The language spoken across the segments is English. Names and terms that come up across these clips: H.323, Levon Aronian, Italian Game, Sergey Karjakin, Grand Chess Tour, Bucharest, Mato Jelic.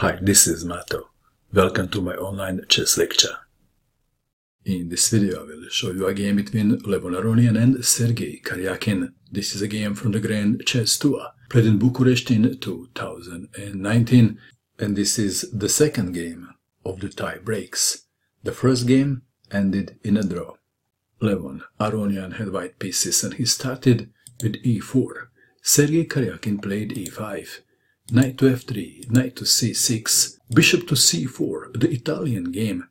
Hi, this is Mato. Welcome to my online chess lecture. In this video, I will show you a game between Levon Aronian and Sergey Karjakin. This is a game from the Grand Chess Tour, played in Bucharest in 2019, and this is the second game of the tie breaks. The first game ended in a draw. Levon Aronian had white pieces and he started with e4. Sergey Karjakin played e5, knight to f3, knight to c6, bishop to c4, the Italian game,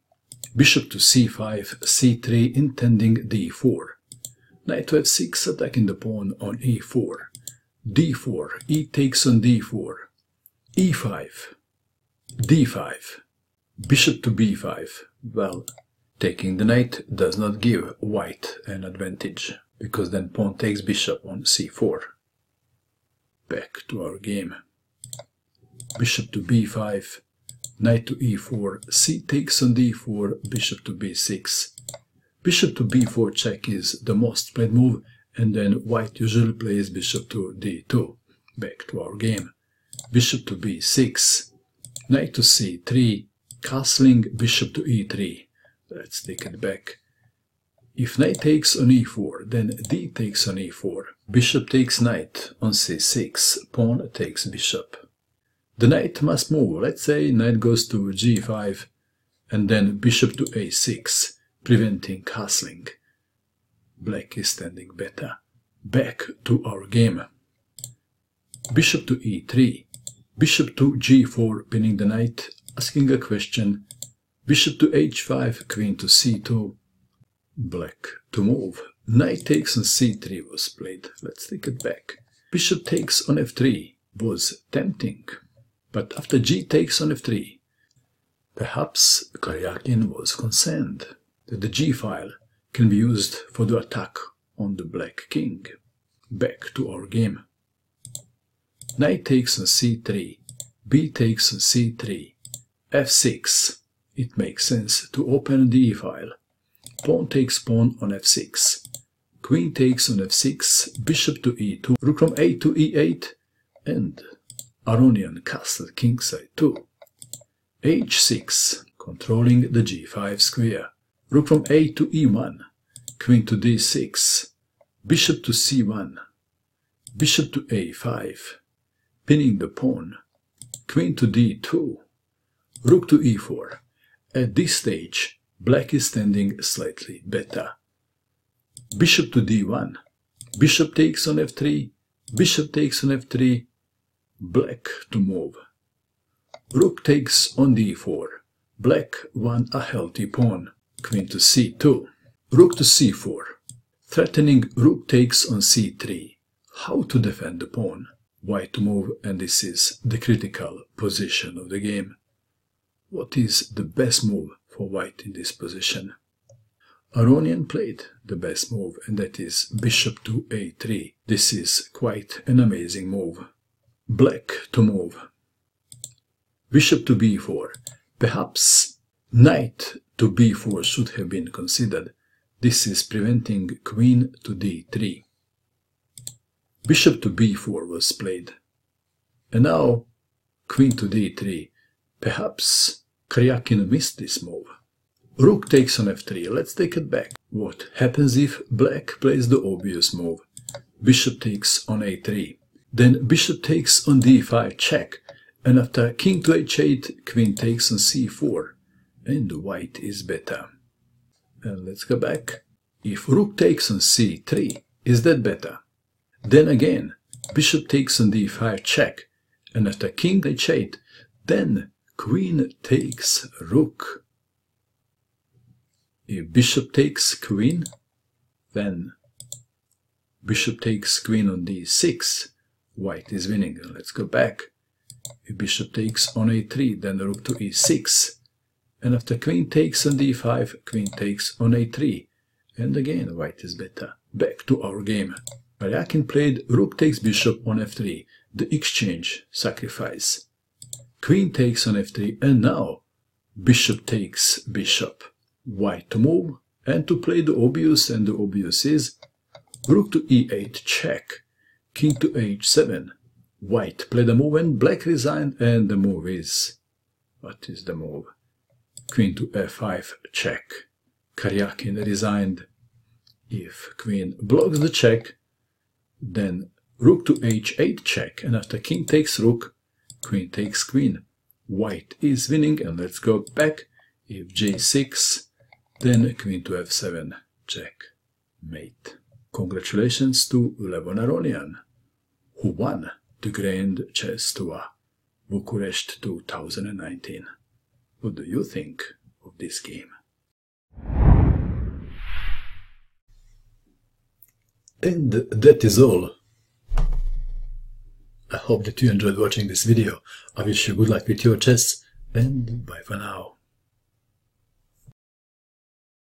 bishop to c5, c3, intending d4, knight to f6, attacking the pawn on e4, d4, e takes on d4, e5, d5, bishop to b5. Well, taking the knight does not give white an advantage, because then pawn takes bishop on c4. Back to our game. Bishop to b5, knight to e4, c takes on d4, bishop to b6. Bishop to b4 check is the most played move, and then white usually plays bishop to d2. Back to our game. Bishop to b6, knight to c3, castling bishop to e3. Let's take it back. If knight takes on e4, then d takes on e4, bishop takes knight on c6, pawn takes bishop. The knight must move, let's say knight goes to g5, and then bishop to a6, preventing castling. Black is standing better. Back to our game. Bishop to e3, bishop to g4, pinning the knight, asking a question, bishop to h5, queen to c2, black to move. Knight takes on c3 was played, let's take it back. Bishop takes on f3 was tempting. But after g takes on f3, perhaps Karjakin was concerned that the g file can be used for the attack on the black king. Back to our game. Knight takes on c3, b takes on c3, f6. It makes sense to open the e file. Pawn takes pawn on f6, queen takes on f6, bishop to e2, rook from a to e8, and Aronian castled kingside too. h6, controlling the g5 square. Rook from a to e1, queen to d6, bishop to c1, bishop to a5, pinning the pawn, queen to d2, rook to e4. At this stage, black is standing slightly better. Bishop to d1, bishop takes on f3, bishop takes on f3, black to move. Rook takes on d4. Black won a healthy pawn. Queen to c2. Rook to c4. Threatening rook takes on c3. How to defend the pawn? White to move, and this is the critical position of the game. What is the best move for white in this position? Aronian played the best move, and that is bishop to a3. This is quite an amazing move. Black to move. Bishop to b4. Perhaps knight to b4 should have been considered. This is preventing queen to d3. Bishop to b4 was played. And now queen to d3. Perhaps Karjakin missed this move. Rook takes on f3. Let's take it back. What happens if black plays the obvious move? Bishop takes on a3. Then bishop takes on d5 check, and after king to h8, queen takes on c4, and white is better. And let's go back. If rook takes on c3, is that better? Then again, bishop takes on d5 check, and after king to h8, then queen takes rook. If bishop takes queen, then bishop takes queen on d6. White is winning. Let's go back. If bishop takes on a3, then rook to e6. And after queen takes on d5, queen takes on a3. And again, white is better. Back to our game. Karjakin played rook takes bishop on f3. The exchange, sacrifice. Queen takes on f3, and now bishop takes bishop. White to move, and to play the obvious, and the obvious is rook to e8 check. King to h7. White played a move and black resigned, and the move is What is the move? Queen to f5, check. Karjakin resigned. If queen blocks the check, then rook to h8 check, and after king takes rook, queen takes queen. White is winning, and let's go back. If g6, then queen to f7 check. Mate. Congratulations to Levon Aronian, who won the Grand Chess Tour Bucharest 2019. What do you think of this game? And that is all. I hope that you enjoyed watching this video. I wish you good luck with your chess, and bye for now.